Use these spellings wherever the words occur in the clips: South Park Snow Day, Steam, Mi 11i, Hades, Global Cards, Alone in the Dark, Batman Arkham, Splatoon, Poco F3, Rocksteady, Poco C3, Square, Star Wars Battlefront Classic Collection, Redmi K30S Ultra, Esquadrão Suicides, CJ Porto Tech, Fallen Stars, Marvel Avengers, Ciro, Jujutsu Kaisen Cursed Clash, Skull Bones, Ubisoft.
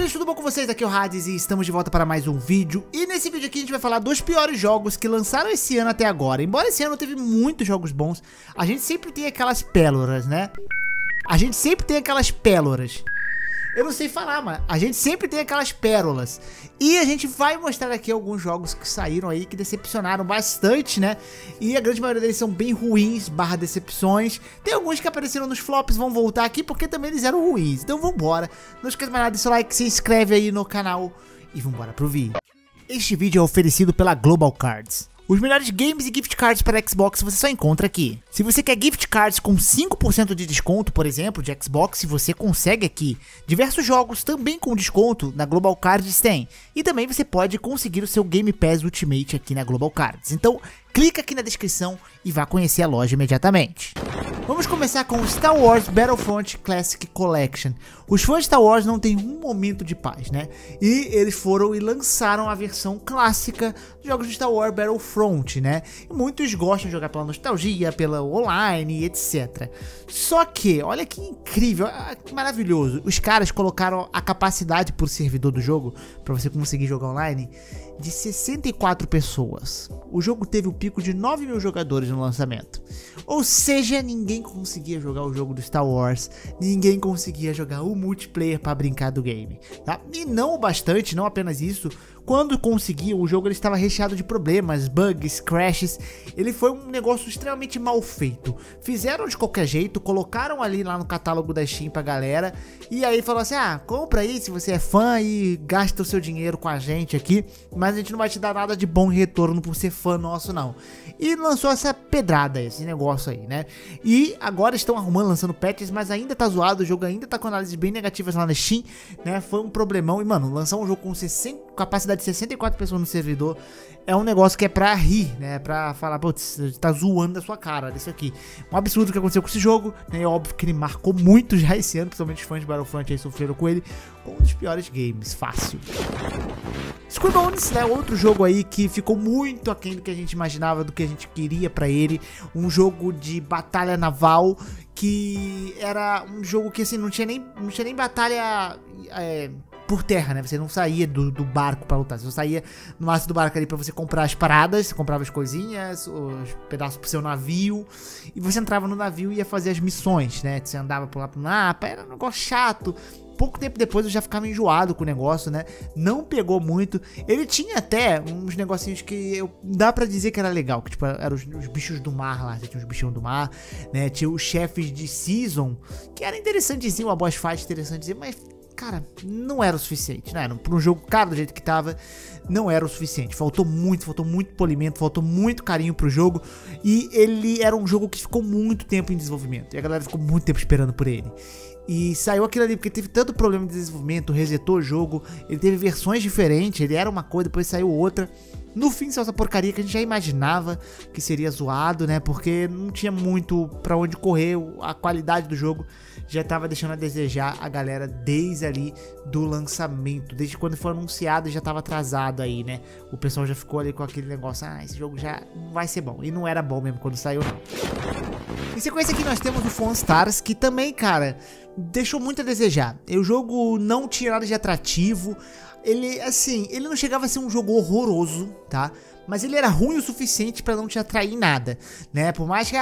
queridos, tudo bom com vocês? Aqui é o Hades e estamos de volta para mais um vídeo. E nesse vídeo aqui a gente vai falar dos piores jogos que lançaram esse ano até agora. Embora esse ano teve muitos jogos bons, a gente sempre tem aquelas pérolas, né? Eu não sei falar, mas a gente sempre tem aquelas pérolas. E a gente vai mostrar aqui alguns jogos que saíram aí, que decepcionaram bastante, né? E a grande maioria deles são bem ruins, barra decepções. Tem alguns que apareceram nos flops, vão voltar aqui, porque também eles eram ruins. Então vambora. Não esquece mais nada, deixa o like, se inscreve aí no canal. E vambora pro vídeo. Este vídeo é oferecido pela Global Cards. Os melhores games e gift cards para Xbox você só encontra aqui. Se você quer gift cards com 5% de desconto, por exemplo, de Xbox, você consegue aqui. Diversos jogos também com desconto na Global Cards tem. E também você pode conseguir o seu Game Pass Ultimate aqui na Global Cards. Então, clica aqui na descrição e vá conhecer a loja imediatamente. Vamos começar com Star Wars Battlefront Classic Collection. Os fãs de Star Wars não têm um momento de paz, né? E eles foram e lançaram a versão clássica dos jogos de Star Wars Battlefront, né? E muitos gostam de jogar pela nostalgia, pela online, etc. Só que, olha que incrível, que maravilhoso. Os caras colocaram a capacidade por servidor do jogo, para você conseguir jogar online, de 64 pessoas. O jogo teve um pico de 9 mil jogadores no lançamento. Ou seja, ninguém conseguia jogar o jogo do Star Wars, ninguém conseguia jogar o multiplayer para brincar do game, tá? E não o bastante, não apenas isso, quando conseguia, o jogo ele estava recheado de problemas, bugs, crashes. Ele foi um negócio extremamente mal feito. Fizeram de qualquer jeito, colocaram ali lá no catálogo da Steam pra galera, e aí falou assim, ah, compra aí se você é fã e gasta o seu dinheiro com a gente aqui, mas a gente não vai te dar nada de bom retorno por ser fã nosso, não. E lançou essa pedrada, esse negócio aí, né? E agora estão arrumando, lançando patches, mas ainda tá zoado, o jogo ainda tá com análises bem negativas lá na Steam, né? Foi um problemão, e mano, lançar um jogo com 60, capacidade de 64 pessoas no servidor é um negócio que é pra rir, né? Pra falar, putz, tá zoando a sua cara, olha isso aqui. Um absurdo que aconteceu com esse jogo, né? É óbvio que ele marcou muito já esse ano, principalmente os fãs de Battlefront aí sofreram com ele, com um dos piores games, fácil. Skull Bones, né? Outro jogo aí que ficou muito aquém do que a gente imaginava, do que a gente queria pra ele. Um jogo de batalha naval, que era um jogo que assim, não tinha nem batalha... por terra, né? Você não saía do barco pra lutar, você saía no aço do barco ali pra você comprar as paradas, você comprava as coisinhas, os pedaços pro seu navio, e você entrava no navio e ia fazer as missões, né? Você andava por lá pro mapa, era um negócio chato. Pouco tempo depois eu já ficava enjoado com o negócio, né? Não pegou muito. Ele tinha até uns negocinhos que dá pra dizer que era legal, que tipo, eram os bichos do mar lá, tinha uns bichinhos do mar, né? Tinha os chefes de season, que era interessantezinho, uma boss fight interessantezinha, mas... cara, não era o suficiente, né? Para um jogo caro do jeito que tava, não era o suficiente. Faltou muito polimento, faltou muito carinho pro jogo. E ele era um jogo que ficou muito tempo em desenvolvimento. E a galera ficou muito tempo esperando por ele. E saiu aquilo ali, porque teve tanto problema de desenvolvimento, resetou o jogo, ele teve versões diferentes, ele era uma coisa, depois saiu outra. No fim saiu essa porcaria que a gente já imaginava que seria zoado, né? Porque não tinha muito pra onde correr, a qualidade do jogo já tava deixando a desejar a galera desde ali do lançamento. Desde quando foi anunciado já tava atrasado aí, né? O pessoal já ficou ali com aquele negócio, ah, esse jogo já não vai ser bom. E não era bom mesmo quando saiu, não. Em sequência aqui nós temos o Fallen Stars, que também, cara... deixou muito a desejar. O jogo não tinha nada de atrativo. Ele, assim, ele não chegava a ser um jogo horroroso, tá? Mas ele era ruim o suficiente pra não te atrair nada, né? Por mais que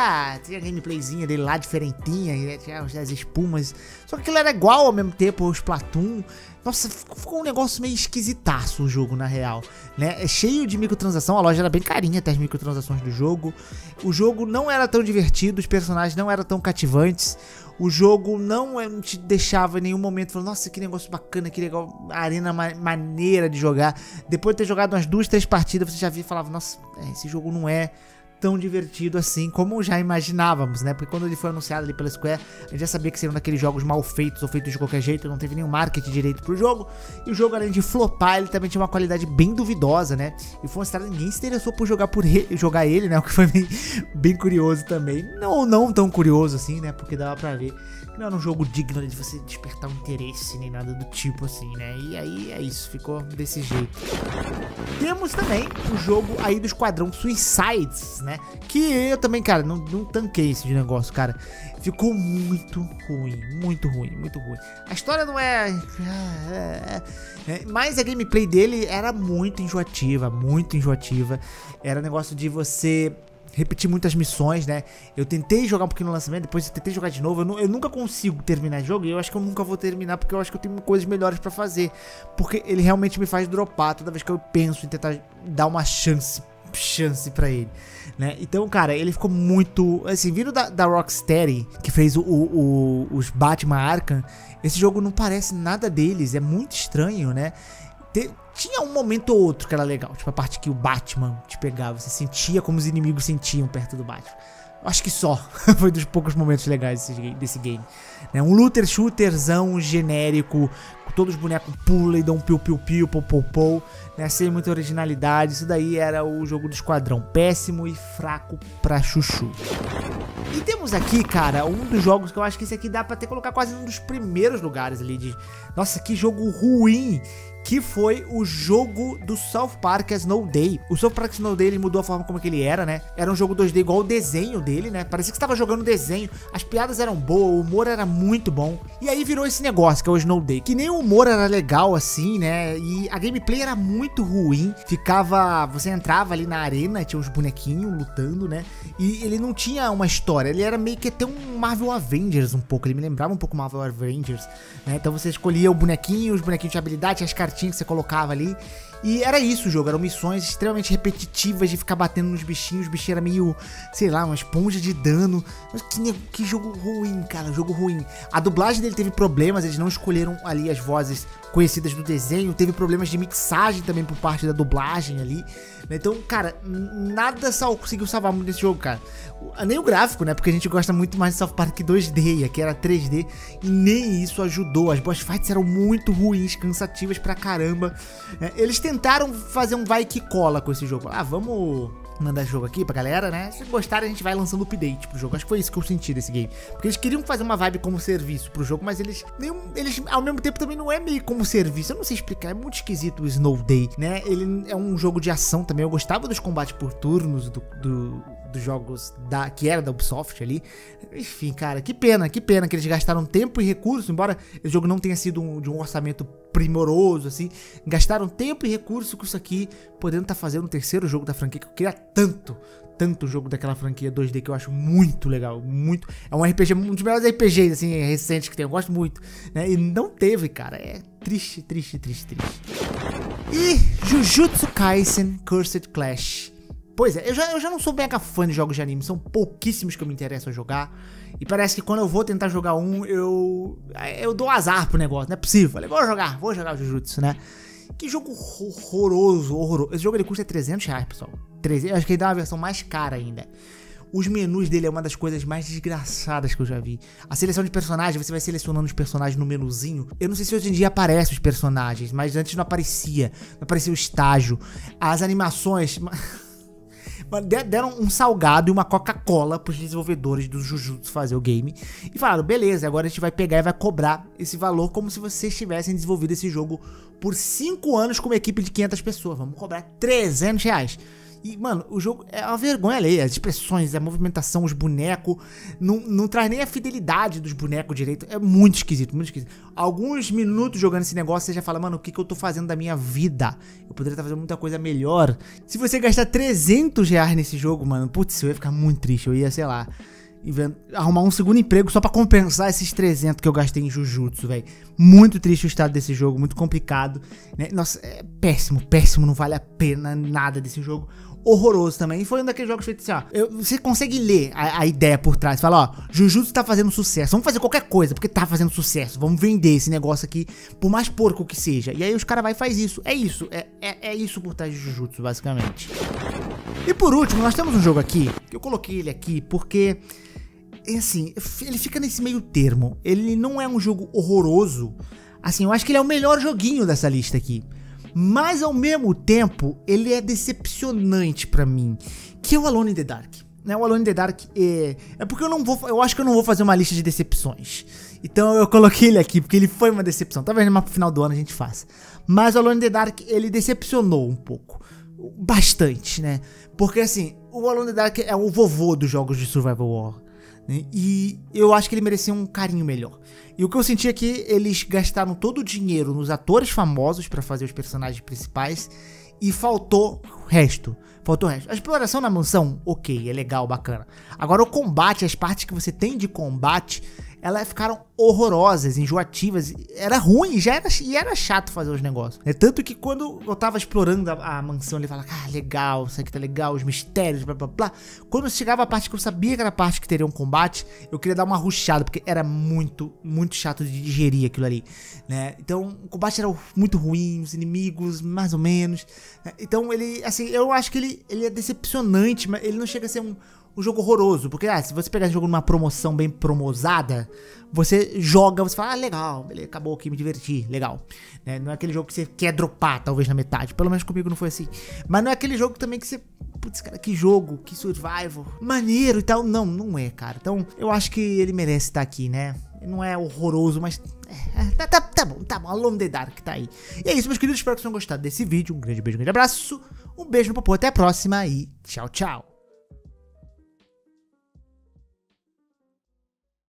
tinha a gameplayzinha dele lá, diferentinha, tinha as espumas. Só que aquilo era igual ao mesmo tempo ao Splatoon. Nossa, ficou um negócio meio esquisitaço o jogo, na real, né? É cheio de microtransação, a loja era bem carinha até as microtransações do jogo. O jogo não era tão divertido, os personagens não eram tão cativantes. O jogo não te deixava em nenhum momento falando, nossa, que negócio bacana, que legal, arena maneira de jogar. Depois de ter jogado umas 2, 3 partidas, você já via e falava, nossa, esse jogo não é tão divertido assim como já imaginávamos, né? Porque quando ele foi anunciado ali pela Square, a gente já sabia que seriam daqueles jogos mal feitos ou feitos de qualquer jeito, não teve nenhum marketing direito pro jogo, e o jogo, além de flopar, ele também tinha uma qualidade bem duvidosa, né? E foi mostrado, ninguém se interessou por jogar ele, né? O que foi bem curioso também, não tão curioso assim, né? Porque dava pra ver que não era um jogo digno de você despertar um interesse nem nada do tipo assim, né? E aí é isso, ficou desse jeito. Temos também o jogo aí do Esquadrão Suicides, né? Que eu também, cara, não tanquei esse de negócio, cara. Ficou muito ruim, muito ruim, muito ruim. A história não é... Mas a gameplay dele era muito enjoativa, muito enjoativa. Era negócio de você... repetir muitas missões, né? Eu tentei jogar um pouquinho no lançamento, depois eu tentei jogar de novo. Eu nunca consigo terminar o jogo e eu acho que eu nunca vou terminar, porque eu acho que eu tenho coisas melhores pra fazer. Porque ele realmente me faz dropar toda vez que eu penso em tentar dar uma chance pra ele, né? Então, cara, ele ficou muito... assim, vindo da Rocksteady, que fez os Batman Arkham, esse jogo não parece nada deles, é muito estranho, né? Tinha um momento ou outro que era legal, tipo a parte que o Batman te pegava, você sentia como os inimigos sentiam perto do Batman. Acho que só, foi dos poucos momentos legais desse game, né? Um looter-shooterzão genérico, todos os bonecos pulam e dão piu-piu-piu, pou-pou-pou, né? Sem muita originalidade, isso daí era o jogo do Esquadrão, péssimo e fraco pra chuchu. E temos aqui, cara, um dos jogos que eu acho que esse aqui dá pra até colocar quase um dos primeiros lugares ali de... Nossa, que jogo ruim! Que foi o jogo do South Park Snow Day. O South Park Snow Day, ele mudou a forma como que ele era, né? Era um jogo 2D igual o desenho dele, né? Parecia que você tava jogando desenho. As piadas eram boas, o humor era muito bom. E aí virou esse negócio que é o Snow Day, que nem o humor era legal assim, né? E a gameplay era muito ruim. Ficava... você entrava ali na arena, tinha uns bonequinhos lutando, né? E ele não tinha uma história. Ele era meio que até um Marvel Avengers um pouco. Ele me lembrava um pouco Marvel Avengers, né? Então você escolhia o bonequinho, os bonequinhos tinham habilidade, tinha as cartinhas que você colocava ali, e era isso o jogo, eram missões extremamente repetitivas de ficar batendo nos bichinhos, os bichinhos eram meio, sei lá, uma esponja de dano. Mas que jogo ruim, cara, jogo ruim. A dublagem dele teve problemas, eles não escolheram ali as vozes conhecidas do desenho, teve problemas de mixagem também por parte da dublagem ali, né? Então, cara, nada conseguiu salvar muito desse jogo, cara. Nem o gráfico, né, porque a gente gosta muito mais de South Park 2D, e aqui era 3D, e nem isso ajudou. As boss fights eram muito ruins, cansativas pra caramba, né? Eles tentaram fazer um vai que cola com esse jogo. Ah, vamos mandar jogo aqui pra galera, né? Se gostarem, a gente vai lançando update pro jogo. Acho que foi isso que eu senti desse game. Porque eles queriam fazer uma vibe como serviço pro jogo, mas eles ao mesmo tempo também não é meio como serviço. Eu não sei explicar, é muito esquisito o Snow Day, né? Ele é um jogo de ação também. Eu gostava dos combates por turnos dos jogos que era da Ubisoft ali. Enfim, cara, que pena que eles gastaram tempo e recurso, embora o jogo não tenha sido de um orçamento primoroso, assim, gastaram tempo e recurso com isso aqui, podendo estar fazendo o terceiro jogo da franquia, que eu queria tanto jogo daquela franquia 2D, que eu acho muito legal, muito, é um RPG, um dos melhores RPGs, assim, recentes que tem, eu gosto muito, né, e não teve, cara, é triste, triste, triste, triste. E Jujutsu Kaisen Cursed Clash. Pois é, eu já não sou mega fã de jogos de anime, são pouquíssimos que eu me interesso a jogar. E parece que quando eu vou tentar jogar um, eu dou azar pro negócio, não é possível. Falei, vou jogar o Jujutsu, né? Que jogo horroroso, horroroso. Esse jogo ele custa R$300, pessoal. 300, acho que ele dá uma versão mais cara ainda. Os menus dele é uma das coisas mais desgraçadas que eu já vi. A seleção de personagens, você vai selecionando os personagens no menuzinho. Eu não sei se hoje em dia aparecem os personagens, mas antes não aparecia. Não aparecia o estágio. As animações... deram um salgado e uma Coca-Cola pros desenvolvedores do Jujutsu fazer o game. E falaram, beleza, agora a gente vai pegar e vai cobrar esse valor como se vocês tivessem desenvolvido esse jogo por 5 anos com uma equipe de 500 pessoas. Vamos cobrar R$300. E, mano, o jogo é uma vergonha ali. As expressões, a movimentação, os bonecos. Não traz nem a fidelidade dos bonecos direito. É muito esquisito, muito esquisito. Alguns minutos jogando esse negócio, você já fala, mano, o que eu tô fazendo da minha vida? Eu poderia estar fazendo muita coisa melhor. Se você gastar R$300 nesse jogo, mano, putz, eu ia ficar muito triste. Eu ia, sei lá, arrumar um segundo emprego só pra compensar esses 300 que eu gastei em Jujutsu, velho. Muito triste o estado desse jogo, muito complicado, né? Nossa, é péssimo, péssimo, não vale a pena nada desse jogo. Horroroso também, e foi um daqueles jogos feitos assim, ó, você consegue ler a ideia por trás, fala, ó, Jujutsu tá fazendo sucesso, vamos fazer qualquer coisa, porque tá fazendo sucesso, vamos vender esse negócio aqui, por mais porco que seja, e aí os caras vai e faz isso, é isso por trás de Jujutsu, basicamente. E por último, nós temos um jogo aqui, que eu coloquei ele aqui, porque, assim, ele fica nesse meio termo, ele não é um jogo horroroso, assim, eu acho que ele é o melhor joguinho dessa lista aqui. Mas ao mesmo tempo, ele é decepcionante pra mim, que é o Alone in the Dark. né, o Alone in the Dark é porque eu acho que eu não vou fazer uma lista de decepções. Então eu coloquei ele aqui porque ele foi uma decepção. Talvez mais pro final do ano a gente faça. Mas o Alone in the Dark, ele decepcionou um pouco. Bastante, né? Porque assim, o Alone in the Dark é o vovô dos jogos de Survival Horror, né? E eu acho que ele merecia um carinho melhor. E o que eu senti é que eles gastaram todo o dinheiro nos atores famosos pra fazer os personagens principais e faltou o resto. Faltou o resto. A exploração na mansão, ok, é legal, bacana. Agora o combate, as partes que você tem de combate, elas ficaram horrorosas, enjoativas. Era ruim, e era chato fazer os negócios. É tanto que quando eu tava explorando a mansão, ele falava, ah, legal, isso aqui tá legal, os mistérios, blá, blá, blá. Quando chegava a parte que eu sabia que era a parte que teria um combate, eu queria dar uma rushada, porque era muito, muito chato de digerir aquilo ali, né? Então, o combate era muito ruim, os inimigos, mais ou menos. Então, ele, assim, eu acho que ele é decepcionante, mas ele não chega a ser um jogo horroroso, porque se você pegar esse jogo numa promoção bem promosada, você joga, você fala, ah, legal, beleza, acabou aqui, me diverti, legal, né? Não é aquele jogo que você quer dropar, talvez na metade, pelo menos comigo não foi assim, mas não é aquele jogo também que você, putz, cara, que jogo, que survival, maneiro e tal, não, não é, cara, então eu acho que ele merece estar aqui, né? Não é horroroso, mas tá bom, Alone in the Dark tá aí. E é isso, meus queridos, espero que vocês tenham gostado desse vídeo, um grande beijo, um grande abraço, um beijo no popô, até a próxima e tchau, tchau.